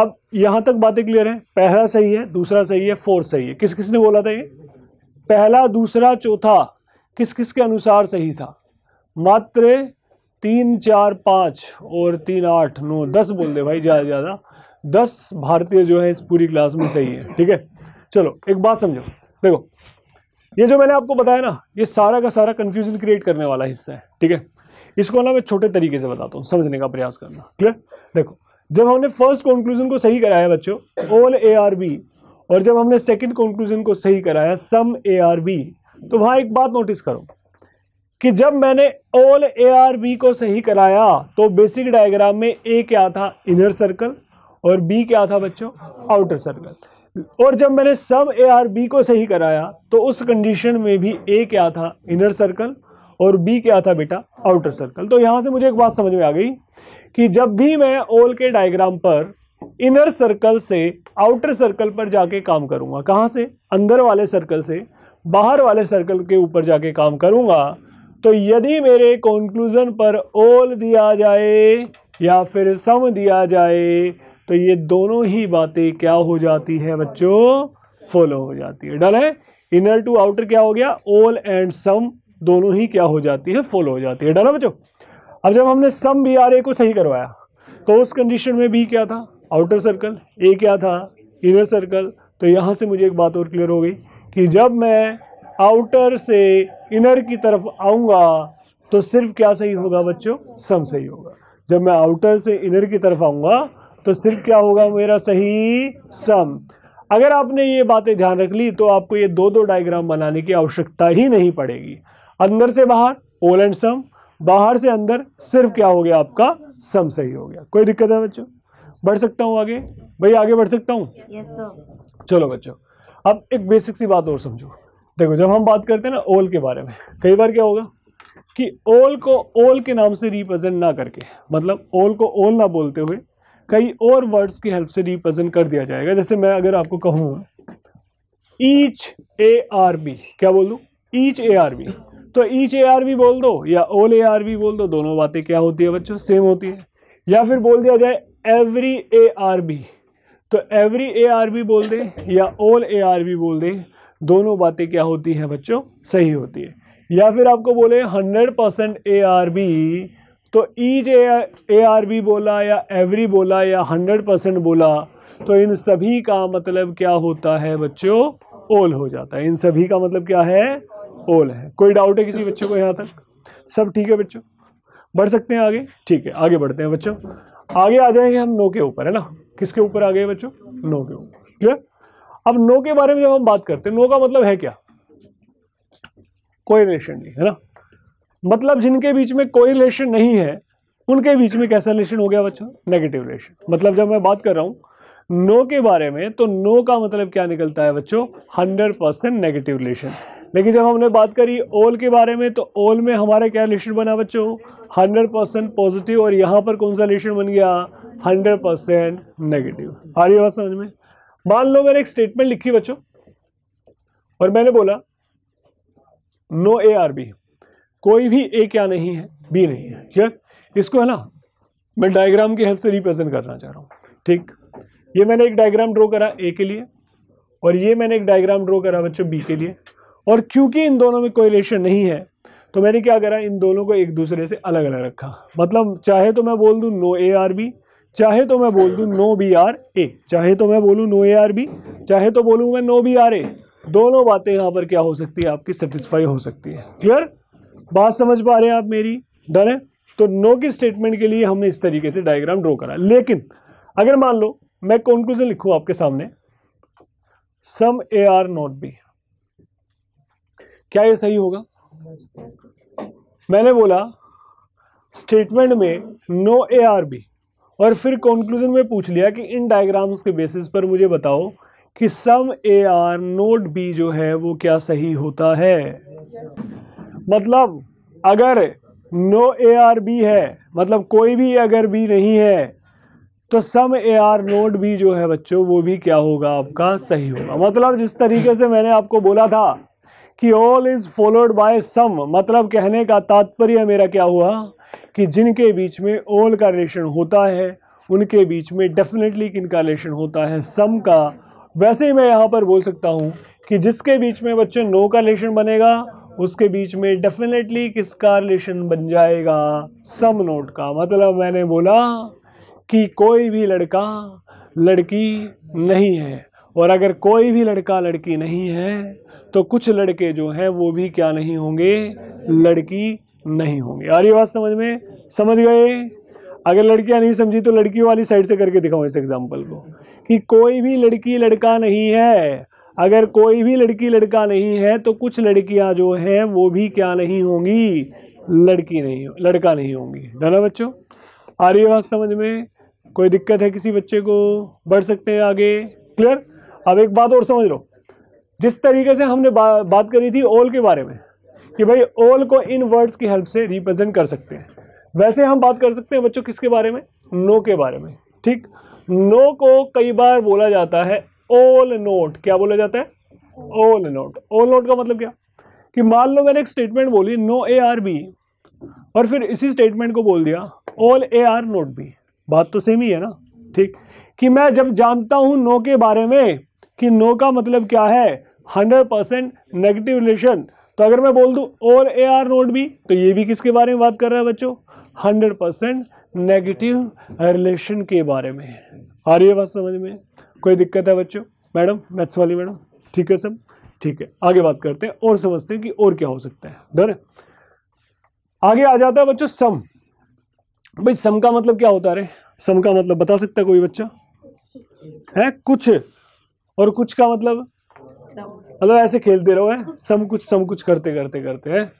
अब यहाँ तक बातें क्लियर है, पहला सही है, दूसरा सही है, फोर्थ सही है। किस किसने बोला था ये? पहला, दूसरा, चौथा किस किस के अनुसार सही था? मात्र 3, 4, 5 और 3, 8, 9, 10 बोल दे भाई, ज़्यादा ज़्यादा 10 भारतीय जो है इस पूरी क्लास में सही है। ठीक है, चलो एक बात समझो, देखो ये जो मैंने आपको बताया ना, ये सारा का सारा कंफ्यूजन क्रिएट करने वाला हिस्सा है। ठीक है, इसको ना मैं छोटे तरीके से बताता हूँ, समझने का प्रयास करना। क्लियर? देखो जब हमने फर्स्ट कंक्लूजन को सही कराया बच्चों ऑल ए आर बी, और जब हमने सेकंड कंक्लूजन को सही कराया सम ए आर बी, तो वहाँ एक बात नोटिस करो कि जब मैंने ऑल ए आर बी को सही कराया तो बेसिक डायग्राम में ए क्या था? इनर सर्कल, और बी क्या था बच्चों? Outer circle. और जब मैंने सम ए आर बी को सही कराया तो उस कंडीशन में भी ए क्या था? इनर सर्कल, और बी क्या था बेटा? Outer circle. तो यहाँ से मुझे एक बात समझ में आ गई कि जब भी मैं ऑल के डायग्राम पर इनर सर्कल से आउटर सर्कल पर जाके काम करूँगा, कहाँ से? अंदर वाले सर्कल से बाहर वाले सर्कल के ऊपर जाके काम करूँगा, तो यदि मेरे कंक्लूजन पर ऑल दिया जाए या फिर सम दिया जाए तो ये दोनों ही बातें क्या हो जाती है बच्चों? फॉलो हो जाती है। डन है? इनर टू आउटर क्या हो गया? ऑल एंड सम दोनों ही क्या हो जाती है? फॉलो हो जाती है। डन है बच्चों? अब जब हमने सम बी आर ए को सही करवाया तो उस कंडीशन में बी क्या था? आउटर सर्कल, ए क्या था? Inner circle. तो यहाँ से मुझे एक बात और क्लियर हो गई कि जब मैं आउटर से इनर की तरफ आऊँगा तो सिर्फ क्या सही होगा बच्चों? सम सही होगा। जब मैं आउटर से इनर की तरफ आऊँगा तो सिर्फ क्या होगा मेरा? सही सम। अगर आपने ये बातें ध्यान रख ली तो आपको ये दो दो डायग्राम बनाने की आवश्यकता ही नहीं पड़ेगी। अंदर से बाहर ऑल एंड सम, बाहर से अंदर सिर्फ क्या हो गया आपका? सम सही हो गया। कोई दिक्कत है बच्चों? बढ़ सकता हूँ आगे भाई? आगे बढ़ सकता हूँ? Yes sir. चलो बच्चों अब एक बेसिक सी बात और समझो। देखो जब हम बात करते हैं ना ऑल के बारे में, कई बार क्या होगा कि ऑल को ऑल के नाम से रिप्रेजेंट ना करके, मतलब ऑल को ऑल ना बोलते हुए कई और वर्ड्स की हेल्प से रिप्रेजेंट कर दिया जाएगा। जैसे मैं अगर आपको कहूँ ईच ए आर बी, क्या बोल दूँ? ईच ए आर बी, तो ईच ए आर बी बोल दो या ऑल ए आर बी बोल दो, दोनों बातें क्या होती है बच्चों? सेम होती है। या फिर बोल दिया जाए एवरी ए आर बी, तो एवरी ए आर बी बोल दे या ऑल ए आर बी बोल दे, दोनों बातें क्या होती हैं बच्चों? सही होती है। या फिर आपको बोले 100% ए आर बी, तो ईच ए आर बी बोला या एवरी बोला या 100% बोला, तो इन सभी का मतलब क्या होता है बच्चों? ऑल हो जाता है। इन सभी का मतलब क्या है? ऑल है। कोई डाउट है किसी बच्चों को यहाँ तक? सब ठीक है बच्चों? बढ़ सकते हैं आगे? ठीक है आगे बढ़ते हैं बच्चों। आगे आ जाएंगे हम नो के ऊपर, है ना? किसके ऊपर आ गए बच्चों? नो के ऊपर। क्लियर? अब नो के बारे में जब हम बात करते हैं, नो का मतलब है क्या? कोई रिलेशन नहीं, है ना? मतलब जिनके बीच में कोई रिलेशन नहीं है उनके बीच में कैसा रिलेशन हो गया बच्चों? Negative relation. मतलब जब मैं बात कर रहा हूँ नो के बारे में तो नो का मतलब क्या निकलता है बच्चों? 100% नेगेटिव रिलेशन। लेकिन जब हमने बात करी ऑल के बारे में तो ऑल में हमारा क्या रिलेशन बना बच्चों? 100% पॉजिटिव। और यहाँ पर कौन सा रिलेशन बन गया? 100% नेगेटिव। आ रही बात समझ में? मान लो मैंने एक स्टेटमेंट लिखी बच्चों और मैंने बोला नो ए आर बी, कोई भी ए क्या नहीं है, बी नहीं है। क्लियर? इसको है ना मैं डायग्राम की हेल्प से रिप्रेजेंट करना चाह रहा हूँ। ठीक, ये मैंने एक डायग्राम ड्रॉ करा ए के लिए और ये मैंने एक डायग्राम ड्रॉ करा बच्चों बी के लिए, और क्योंकि इन दोनों में कोरिलेशन नहीं है तो मैंने क्या करा, इन दोनों को एक दूसरे से अलग अलग रखा। मतलब चाहे तो मैं बोल दूं नो ए आर बी, चाहे तो मैं बोल दूं नो बी आर ए, चाहे तो मैं बोलूं नो ए आर बी, चाहे तो बोलूं मैं नो बी आर ए, दोनों बातें यहाँ पर क्या हो सकती है, आपकी सेटिस्फाई हो सकती है। क्लियर, बात समझ पा रहे हैं आप मेरी? डन है। तो नो की स्टेटमेंट के लिए हमने इस तरीके से डायग्राम ड्रॉ करा। लेकिन अगर मान लो मैं कंक्लूजन लिखूं आपके सामने, some A are not B, क्या ये सही होगा? मैंने बोला स्टेटमेंट में नो ए आर बी और फिर कंक्लूजन में पूछ लिया कि इन डायग्राम्स के बेसिस पर मुझे बताओ कि some A are not B जो है वो क्या सही होता है। मतलब अगर नो ए आर बी है, मतलब कोई भी अगर बी नहीं है, तो some A are not B जो है बच्चों वो भी क्या होगा, आपका सही होगा। मतलब जिस तरीके से मैंने आपको बोला था कि all is followed by some, मतलब कहने का तात्पर्य मेरा क्या हुआ कि जिनके बीच में ऑल का रिलेशन होता है उनके बीच में डेफिनेटली किन का रिलेशन होता है, सम का। वैसे ही मैं यहाँ पर बोल सकता हूँ कि जिसके बीच में बच्चों नो का रिलेशन बनेगा उसके बीच में डेफिनेटली किसका रिलेशन बन जाएगा, सम नोट का। मतलब मैंने बोला कि कोई भी लड़का लड़की नहीं है और अगर कोई भी लड़का लड़की नहीं है तो कुछ लड़के जो हैं वो भी क्या नहीं होंगे, लड़की नहीं होंगे। यार ये बात समझ में, समझ गए? अगर लड़कियां नहीं समझी तो लड़की वाली साइड से करके दिखाऊं इस एग्जांपल को कि कोई भी लड़की लड़का नहीं है, अगर कोई भी लड़की लड़का नहीं है तो कुछ लड़कियां जो हैं वो भी क्या नहीं होंगी, लड़की नहीं लड़का नहीं होंगी। धन्यवाद बच्चों, आ रही बात समझ में? कोई दिक्कत है किसी बच्चे को? बढ़ सकते हैं आगे। क्लियर? अब एक बात और समझ लो, जिस तरीके से हमने बात करी थी ऑल के बारे में कि भाई ऑल को इन वर्ड्स की हेल्प से रिप्रेजेंट कर सकते हैं, वैसे हम बात कर सकते हैं बच्चों किसके बारे में, नो के बारे में। ठीक, नो को कई बार बोला जाता है ऑल नोट। क्या बोला जाता है? All note. ऑल नोट का मतलब क्या कि मान लो मैंने एक स्टेटमेंट बोली नो ए आर बी और फिर इसी स्टेटमेंट को बोल दिया all A are not B, बात तो सेम ही है ना। ठीक, कि मैं जब जानता हूँ नो के बारे में कि नो का मतलब क्या है, 100% नेगेटिव रिलेशन, तो अगर मैं बोल दूं all A are not B तो ये भी किसके बारे में बात कर रहा है बच्चों, 100% नेगेटिव रिलेशन के बारे में। आ रही है बात समझ में? कोई दिक्कत है बच्चों? मैडम, मैथ्स वाली मैडम, ठीक है सब? ठीक है, आगे बात करते हैं और समझते हैं कि और क्या हो सकता है। डन, आगे आ जाता है बच्चों सम। भाई सम का मतलब क्या होता है? सम का मतलब बता सकता है कोई बच्चा है? कुछ और कुछ का मतलब ऐसे खेलते रहो है, सम कुछ करते हैं।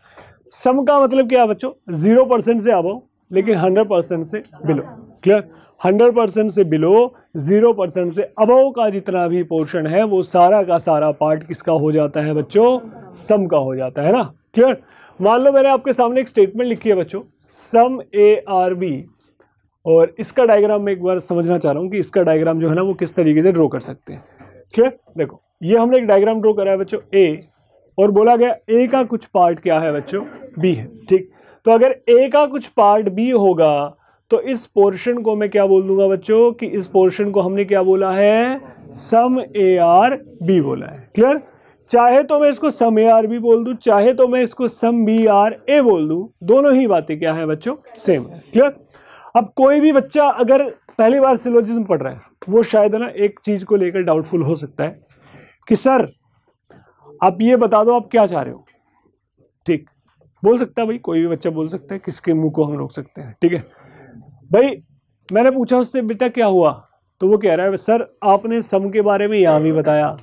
सम का मतलब क्या है बच्चों? 0% से अबव लेकिन 100% से बिलो। क्लियर? 100% से बिलो, 0% से अबव का जितना भी पोर्शन है वो सारा का सारा पार्ट किसका हो जाता है बच्चों, सम का हो जाता है ना। क्लियर? मान लो मैंने आपके सामने एक स्टेटमेंट लिखी है बच्चों सम ए आर बी, और इसका डायग्राम में एक बार समझना चाह रहा हूँ कि इसका डायग्राम जो है ना वो किस तरीके से ड्रॉ कर सकते हैं। क्लियर? देखो, ये हमने एक डायग्राम ड्रॉ करा है बच्चों ए, और बोला गया ए का कुछ पार्ट क्या है बच्चों, बी है। ठीक, तो अगर ए का कुछ पार्ट बी होगा तो इस पोर्शन को मैं क्या बोल दूंगा बच्चों कि इस पोर्शन को हमने क्या बोला है, सम ए आर बी बोला है। क्लियर? चाहे तो मैं इसको सम ए आर बी बोल दूं, चाहे तो मैं इसको सम बी आर ए बोल दूं, दोनों ही बातें क्या है बच्चों, सेम है। क्लियर? अब कोई भी बच्चा अगर पहली बार सिलोजिज्म पढ़ रहा है वो शायद ना एक चीज़ को लेकर डाउटफुल हो सकता है कि सर आप ये बता दो आप क्या चाह रहे हो। ठीक, बोल सकता है भाई, कोई भी बच्चा बोल सकता है, किसके मुंह को हम रोक सकते हैं। ठीक है भाई, मैंने पूछा उससे बेटा क्या हुआ, तो वो कह रहा है सर आपने सम के बारे में यहाँ भी बताया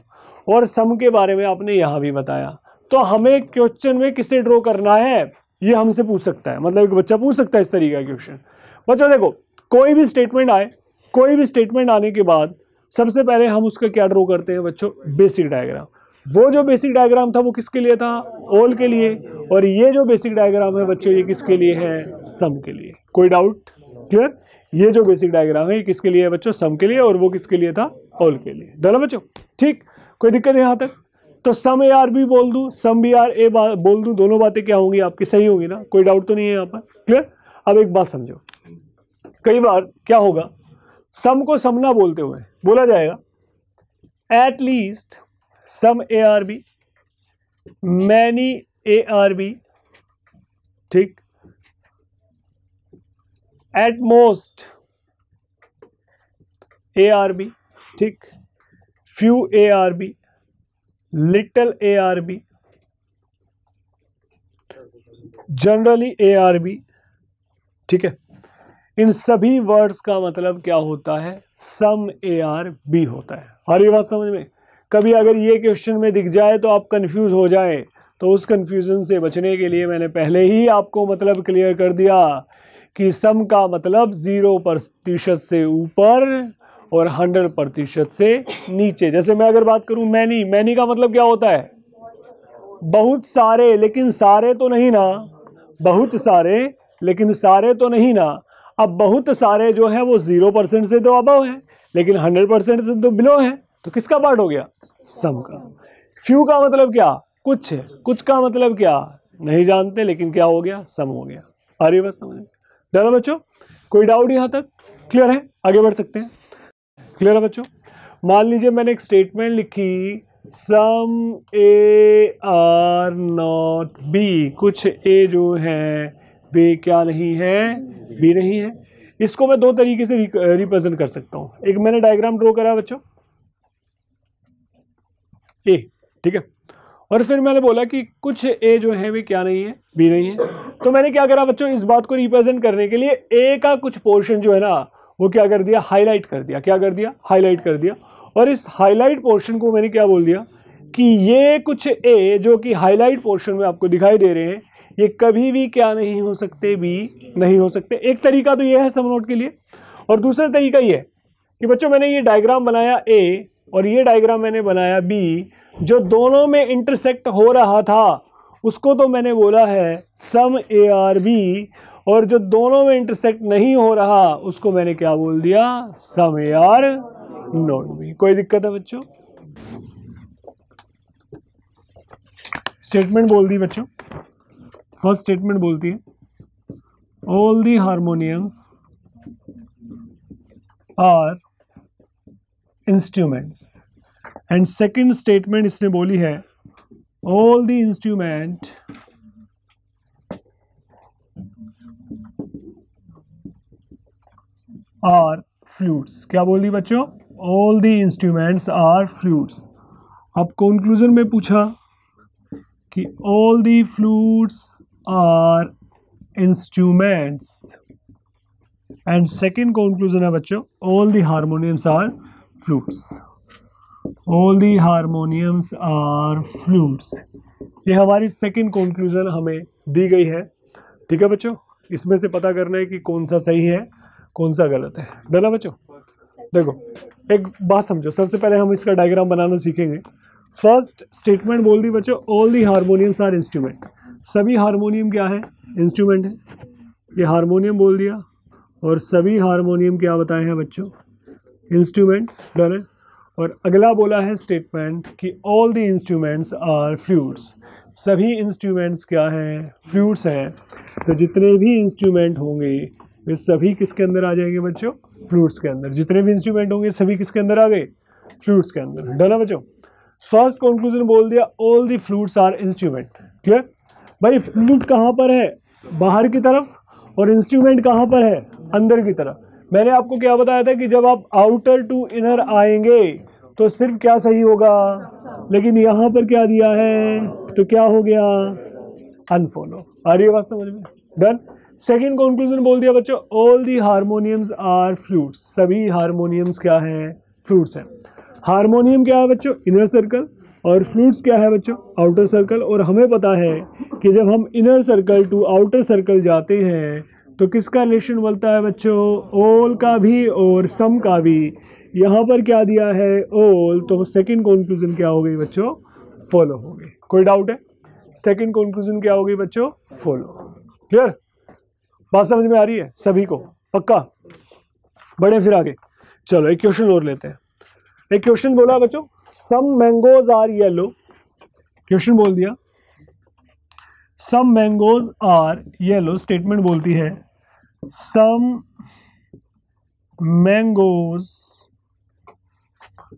और सम के बारे में आपने यहाँ भी बताया, तो हमें क्वेश्चन में किसे ड्रॉ करना है ये हमसे पूछ सकता है। मतलब एक बच्चा पूछ सकता है इस तरीके का क्वेश्चन। बच्चों देखो, कोई भी स्टेटमेंट आए, कोई भी स्टेटमेंट आने के बाद सबसे पहले हम उसका क्या ड्रॉ करते हैं बच्चों, बेसिक डायग्राम। वो जो बेसिक डायग्राम था वो किसके लिए था, ऑल के लिए, और ये जो बेसिक डायग्राम है बच्चों ये किसके लिए है, सम के लिए। कोई डाउट? क्लियर? ये जो बेसिक डायग्राम है ये किसके लिए है बच्चों, सम के लिए, और वो किसके लिए था, ऑल के लिए। डन है बच्चों? ठीक, कोई दिक्कत है यहाँ तक? तो सम ए आर बी बोल दूं, सम बी आर ए बोल दूं, दोनों बातें क्या होंगी आपकी, सही होंगी ना, कोई डाउट तो नहीं है यहाँ पर। क्लियर? अब एक बात समझो, कई बार क्या होगा सम को समना बोलते हुए बोला जाएगा at least some A are B, many A are B, ठीक, at most A are B, ठीक, few A are B, little A are B, generally A are B, ठीक है। इन सभी वर्ड्स का मतलब क्या होता है? सम ए आर बी होता है। और ये बात समझ में, कभी अगर ये क्वेश्चन में दिख जाए तो आप कंफ्यूज हो जाए, तो उस कंफ्यूजन से बचने के लिए मैंने पहले ही आपको मतलब क्लियर कर दिया कि सम का मतलब 0% से ऊपर और 100% से नीचे। जैसे मैं अगर बात करूं मैनी, मैनी का मतलब क्या होता है? बहुत सारे, लेकिन सारे तो नहीं ना, बहुत सारे लेकिन सारे तो नहीं ना। अब बहुत सारे जो है वो 0% से तो अबव है, लेकिन 100% से तो बिलो है, तो किसका पार्ट हो गया? सम का। फ्यू का मतलब क्या? कुछ है, कुछ का मतलब क्या? नहीं जानते, लेकिन क्या हो गया? सम हो गया। आ रही बस समझ? चलो बच्चों, कोई डाउट यहाँ तक क्लियर है? आगे बढ़ सकते हैं। क्लियर है बच्चों? मान लीजिए मैंने एक स्टेटमेंट लिखी some A are not B, कुछ ए जो है वे क्या नहीं है? बी नहीं है। इसको मैं दो तरीके से रिप्रेजेंट कर सकता हूं। एक मैंने डायग्राम ड्रॉ करा बच्चों ए, ठीक है, और फिर मैंने बोला कि कुछ ए जो है वे क्या नहीं है? बी नहीं है। तो मैंने क्या करा बच्चों, इस बात को रिप्रेजेंट करने के लिए ए का कुछ पोर्शन जो है ना वो क्या कर दिया? हाईलाइट कर दिया। क्या कर दिया? हाईलाइट कर दिया। और इस हाईलाइट पोर्शन को मैंने क्या बोल दिया कि ये कुछ ए जो कि हाईलाइट पोर्शन में आपको दिखाई दे रहे हैं ये कभी भी क्या नहीं हो सकते? बी नहीं हो सकते। एक तरीका तो ये है सम नोट के लिए, और दूसरा तरीका ये कि बच्चों मैंने ये डायग्राम बनाया ए और ये डायग्राम मैंने बनाया बी, जो दोनों में इंटरसेक्ट हो रहा था उसको तो मैंने बोला है सम ए आर बी, और जो दोनों में इंटरसेक्ट नहीं हो रहा उसको मैंने क्या बोल दिया? Some A are not B. कोई दिक्कत है बच्चों? स्टेटमेंट बोल दी बच्चों, फर्स्ट स्टेटमेंट बोलती है all the harmoniums are instruments, and second statement इसने बोली है all the instrument are flutes. क्या बोल दी बच्चों? All the instruments are flutes. अब कंक्लूजन में पूछा कि all the flutes are instruments, and second conclusion है बच्चों all the harmoniums are flutes. All the harmoniums are flutes, ये हमारी सेकंड कंक्लूजन हमें दी गई है। ठीक है बच्चों, इसमें से पता करना है कि कौन सा सही है कौन सा गलत है। डना बच्चों, देखो एक बात समझो, सबसे पहले हम इसका डायग्राम बनाना सीखेंगे। फर्स्ट स्टेटमेंट बोल दी बच्चों all the harmoniums are instrument, सभी हारमोनियम क्या है? इंस्ट्रूमेंट है। ये हारमोनियम बोल दिया और सभी हारमोनियम क्या बताए हैं बच्चों? इंस्ट्रूमेंट। डन है। और अगला बोला है स्टेटमेंट कि all the instruments are flutes, सभी इंस्ट्रूमेंट्स क्या हैं? फ्लूट्स हैं। तो जितने भी इंस्ट्रूमेंट होंगे वे सभी किसके अंदर आ जाएंगे बच्चों? फ्लूट्स के अंदर। जितने भी इंस्ट्रूमेंट होंगे सभी किसके अंदर आ गए? फ्लूट्स के अंदर। डन है बच्चों, फर्स्ट कंक्लूजन बोल दिया all the flutes are instrument. Clear भाई? फ्लूट कहाँ पर है? बाहर की तरफ। और इंस्ट्रूमेंट कहाँ पर है? अंदर की तरफ। मैंने आपको क्या बताया था कि जब आप आउटर टू इनर आएंगे तो सिर्फ क्या सही होगा, लेकिन यहाँ पर क्या दिया है तो क्या हो गया? अनफॉलो। आ रही है बात समझ में? डन। सेकंड कंक्लूजन बोल दिया बच्चों all the harmoniums are flutes, सभी हारमोनियम्स क्या है? फ्लूट्स हैं। हारमोनियम क्या है बच्चों? Inner circle. और फ्लूट्स क्या है बच्चों? Outer circle. और हमें पता है कि जब हम inner circle to outer circle जाते हैं तो किसका रिलेशन बनता है बच्चों? ऑल का भी और सम का भी। यहाँ पर क्या दिया है? ऑल। तो सेकंड कंक्लूजन क्या हो गई बच्चों? फॉलो हो गई। कोई डाउट है? सेकंड कंक्लूजन क्या हो गई बच्चों? फॉलो। क्लियर? बात समझ में आ रही है सभी को? पक्का? बढ़े फिर आगे। चलो एक क्वेश्चन और लेते हैं। एक क्वेश्चन बोला बच्चों some mangoes are yellow, question बोल दिया some mangoes are yellow, statement बोलती है सम mangoes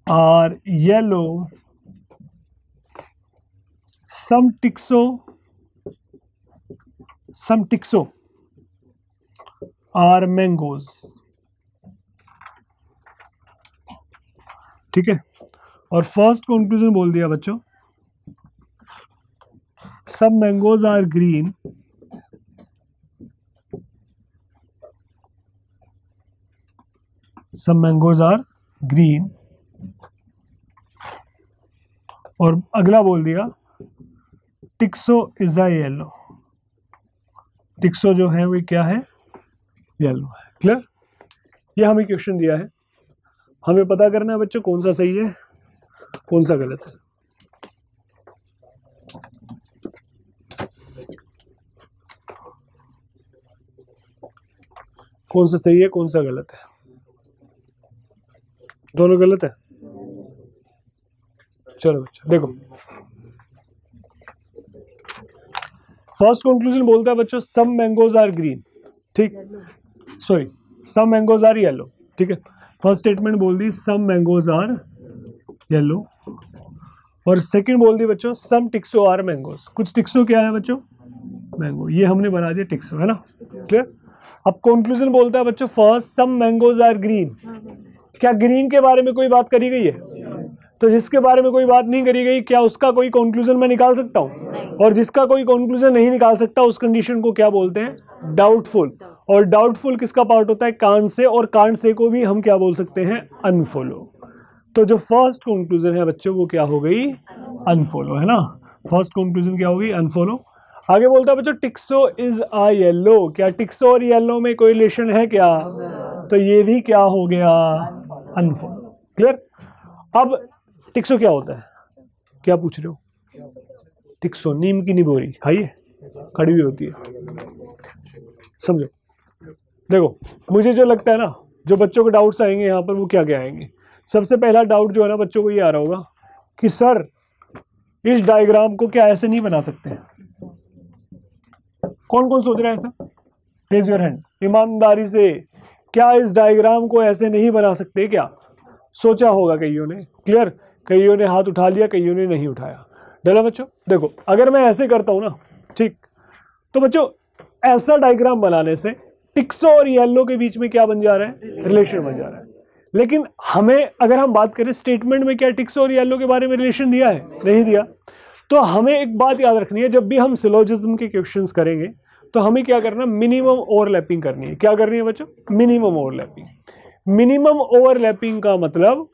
are yellow. Some tixo are mangoes. ठीक है, और फर्स्ट कंक्लूजन बोल दिया बच्चों, सब मैंगोज आर ग्रीन, सब मैंगोज आर ग्रीन, और अगला बोल दिया टिक्सो इज अ येलो, टिक्सो जो है वो क्या है, येलो है। क्लियर, ये हमें क्वेश्चन दिया है, हमें पता करना है बच्चों कौन सा सही है कौन सा गलत है। कौन सा सही है कौन सा गलत है, दोनों गलत है। चलो बच्चों देखो, फर्स्ट कंक्लूजन बोलता है बच्चों सम मैंगोज आर ग्रीन, ठीक, sorry some mangoes are yellow. ठीक है, फर्स्ट स्टेटमेंट बोल दी सम मैंगोज आर येलो, और सेकंड बोल दी बच्चों सम टिक्सो आर मैंगोज, कुछ टिक्सो क्या है बच्चों, मैंगो, ये हमने बना दिया टिक्सो, है ना। क्लियर, अब कंक्लूजन बोलता है बच्चों first some mangoes are green, क्या ग्रीन के बारे में कोई बात करी गई है, तो जिसके बारे में कोई बात नहीं करी गई क्या उसका कोई कंक्लूजन मैं निकाल सकता हूँ, और जिसका कोई कंक्लूजन नहीं निकाल सकता उस कंडीशन को क्या बोलते हैं, डाउटफुल, और डाउटफुल किसका पार्ट होता है, कांट से, और कांट से को भी हम क्या बोल सकते हैं, अनफॉलो। तो जो फर्स्ट कंक्लूजन है बच्चों वो क्या हो गई, अनफॉलो, है ना। फर्स्ट कंक्लूजन क्या हो गई, अनफॉलो। आगे बोलता है बच्चों टिक्सो इज आ येलो, क्या टिक्सो और येलो में कोई रिलेशन है क्या, तो ये भी क्या हो गया, अनफॉलो। क्लियर, अब टिक्सो क्या होता है, क्या पूछ रहे हो, टिक्सो नीम की निबोरी खाइए, कड़वी होती है, समझो। देखो मुझे जो लगता है ना, जो बच्चों के डाउट्स आएंगे यहाँ पर वो क्या क्या आएंगे, सबसे पहला डाउट जो है ना बच्चों को ये आ रहा होगा कि सर इस डायग्राम को क्या ऐसे नहीं बना सकते हैं? कौन कौन सोच रहा है ऐसा, रेज योर हैंड ईमानदारी से, क्या इस डायग्राम को ऐसे नहीं बना सकते क्या, सोचा होगा कईयों ने। क्लियर, कईयों ने हाथ उठा लिया कईयों ने नहीं उठाया। डला बच्चों देखो, अगर मैं ऐसे करता हूँ ना, ठीक, तो बच्चों ऐसा डायग्राम बनाने से टिक्सो और येलो के बीच में क्या बन जा रहा है, रिलेशन बन जा रहा है। लेकिन हमें अगर हम बात करें स्टेटमेंट में क्या टिक्सो और येलो के बारे में रिलेशन दिया है, नहीं दिया। तो हमें एक बात याद रखनी है, जब भी हम सिलोजिज्म के क्वेश्चंस करेंगे तो हमें क्या करना, मिनिमम ओवरलैपिंग करनी है। क्या करनी है बच्चों, मिनिमम ओवरलैपिंग। मिनिमम ओवरलैपिंग का मतलब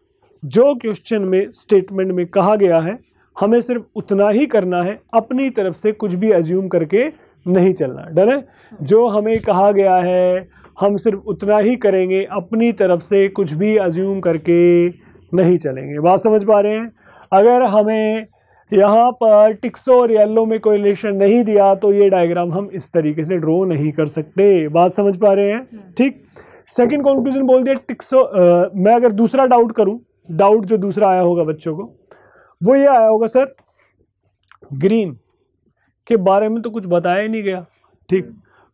जो क्वेश्चन में स्टेटमेंट में कहा गया है हमें सिर्फ उतना ही करना है, अपनी तरफ से कुछ भी एज्यूम करके नहीं चलना। डन है, जो हमें कहा गया है हम सिर्फ उतना ही करेंगे, अपनी तरफ से कुछ भी अज्यूम करके नहीं चलेंगे। बात समझ पा रहे हैं। अगर हमें यहाँ पर टिक्सो और येलो में कोई रिलेशन नहीं दिया तो ये डायग्राम हम इस तरीके से ड्रॉ नहीं कर सकते। बात समझ पा रहे हैं, ठीक। सेकंड कंक्लूजन बोल दिया टिक्सो, मैं अगर दूसरा डाउट करूँ, डाउट जो दूसरा आया होगा बच्चों को वो ये आया होगा सर ग्रीन के बारे में तो कुछ बताया ही नहीं गया। ठीक,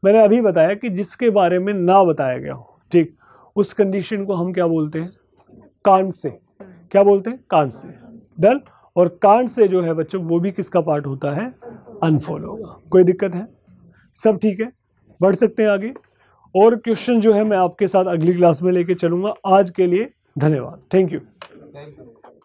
मैंने अभी बताया कि जिसके बारे में ना बताया गया हो, ठीक, उस कंडीशन को हम क्या बोलते हैं, कांट से, क्या बोलते हैं, कांट से। डन, और कांट से जो है बच्चों वो भी किसका पार्ट होता है, अनफॉलो होगा। कोई दिक्कत है, सब ठीक है, बढ़ सकते हैं आगे, और क्वेश्चन जो है मैं आपके साथ अगली क्लास में लेके चलूँगा। आज के लिए धन्यवाद, थैंक यू।